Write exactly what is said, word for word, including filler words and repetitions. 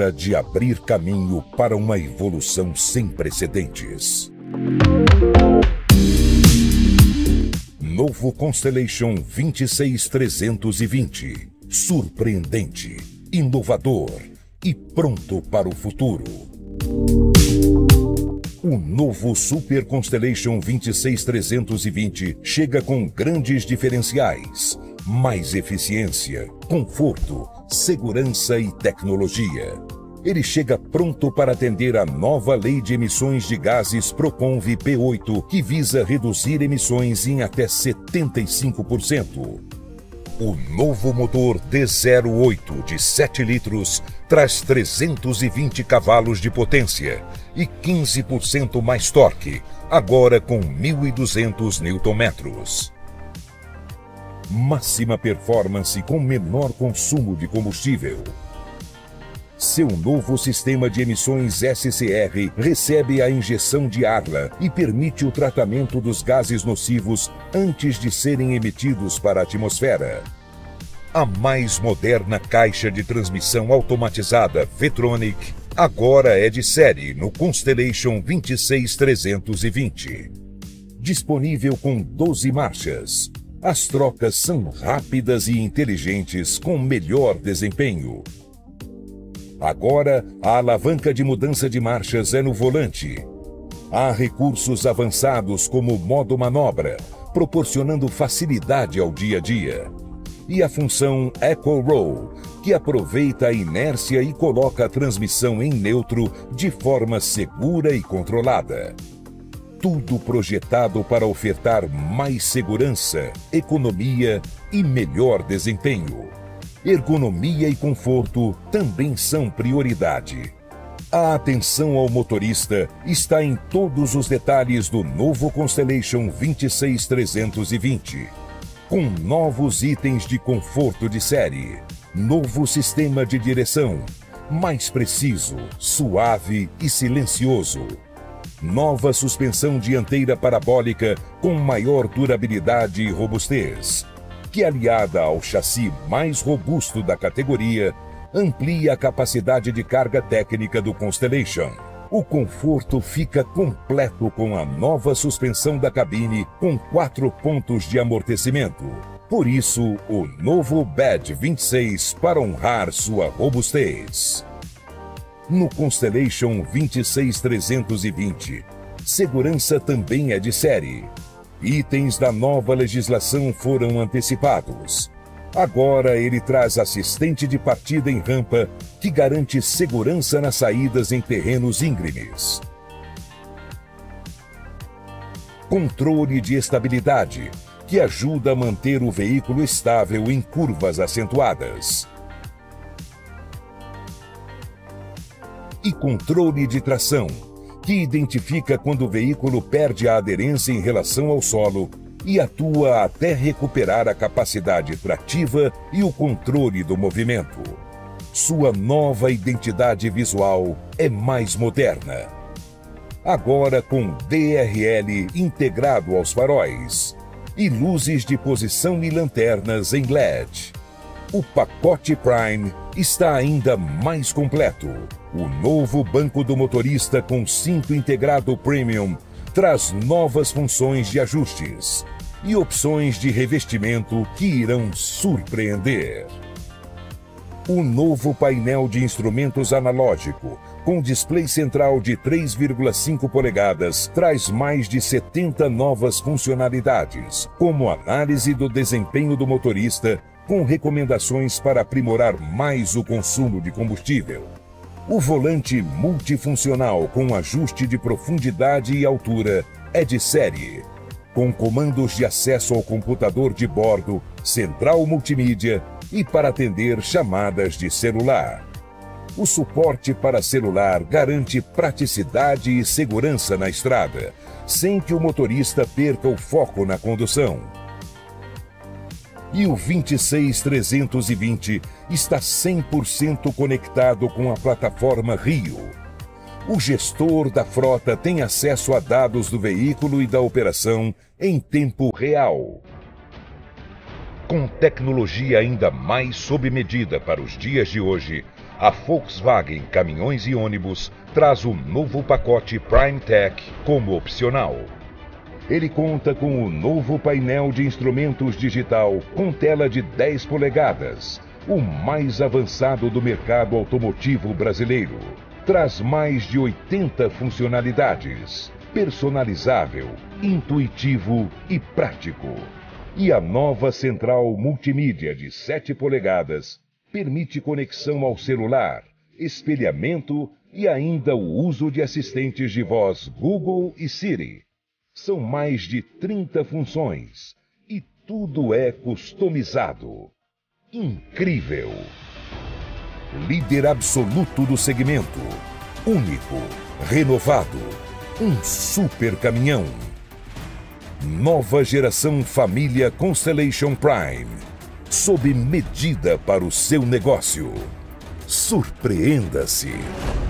hora de abrir caminho para uma evolução sem precedentes. Novo Constellation vinte e seis trezentos e vinte, surpreendente, inovador e pronto para o futuro. O novo Super Constellation vinte e seis trezentos e vinte chega com grandes diferenciais, mais eficiência, conforto, segurança e tecnologia. Ele chega pronto para atender à nova lei de emissões de gases Proconve P oito, que visa reduzir emissões em até setenta e cinco por cento. O novo motor D zero oito de sete litros traz trezentos e vinte cavalos de potência e quinze por cento mais torque, agora com mil e duzentos newton-metros. Máxima performance com menor consumo de combustível. Seu novo sistema de emissões S C R recebe a injeção de arla e permite o tratamento dos gases nocivos antes de serem emitidos para a atmosfera. A mais moderna caixa de transmissão automatizada Vetronic agora é de série no Constellation vinte e seis trezentos e vinte. Disponível com doze marchas. As trocas são rápidas e inteligentes com melhor desempenho. Agora, a alavanca de mudança de marchas é no volante. Há recursos avançados como modo manobra, proporcionando facilidade ao dia a dia. E a função Eco Roll, que aproveita a inércia e coloca a transmissão em neutro de forma segura e controlada. Tudo projetado para ofertar mais segurança, economia e melhor desempenho. Ergonomia e conforto também são prioridade. A atenção ao motorista está em todos os detalhes do novo Constellation vinte e seis trezentos e vinte, com novos itens de conforto de série, novo sistema de direção, mais preciso, suave e silencioso. Nova suspensão dianteira parabólica com maior durabilidade e robustez, que, aliada ao chassi mais robusto da categoria, amplia a capacidade de carga técnica do Constellation. O conforto fica completo com a nova suspensão da cabine com quatro pontos de amortecimento. Por isso, o novo B E D vinte e seis para honrar sua robustez. No Constellation vinte e seis trezentos e vinte, segurança também é de série. Itens da nova legislação foram antecipados. Agora ele traz assistente de partida em rampa, que garante segurança nas saídas em terrenos íngremes. Controle de estabilidade, que ajuda a manter o veículo estável em curvas acentuadas. E controle de tração, que identifica quando o veículo perde a aderência em relação ao solo e atua até recuperar a capacidade trativa e o controle do movimento. Sua nova identidade visual é mais moderna, agora com D R L integrado aos faróis e luzes de posição e lanternas em L E D. O pacote Prime está ainda mais completo. O novo banco do motorista com cinto integrado Premium traz novas funções de ajustes e opções de revestimento que irão surpreender. O novo painel de instrumentos analógico, com display central de três vírgula cinco polegadas, traz mais de setenta novas funcionalidades, como análise do desempenho do motorista, com recomendações para aprimorar mais o consumo de combustível. O volante multifuncional com ajuste de profundidade e altura é de série, com comandos de acesso ao computador de bordo, central multimídia e para atender chamadas de celular. O suporte para celular garante praticidade e segurança na estrada, sem que o motorista perca o foco na condução. E o vinte e seis trezentos e vinte está cem por cento conectado com a plataforma Rio. O gestor da frota tem acesso a dados do veículo e da operação em tempo real. Com tecnologia ainda mais sob medida para os dias de hoje, a Volkswagen Caminhões e Ônibus traz o novo pacote Prime Tech como opcional. Ele conta com o novo painel de instrumentos digital com tela de dez polegadas, o mais avançado do mercado automotivo brasileiro. Traz mais de oitenta funcionalidades, personalizável, intuitivo e prático. E a nova central multimídia de sete polegadas permite conexão ao celular, espelhamento e ainda o uso de assistentes de voz Google e Siri. São mais de trinta funções e tudo é customizado. Incrível! Líder absoluto do segmento, único, renovado, um super caminhão. Nova geração família Constellation Prime, sob medida para o seu negócio. Surpreenda-se!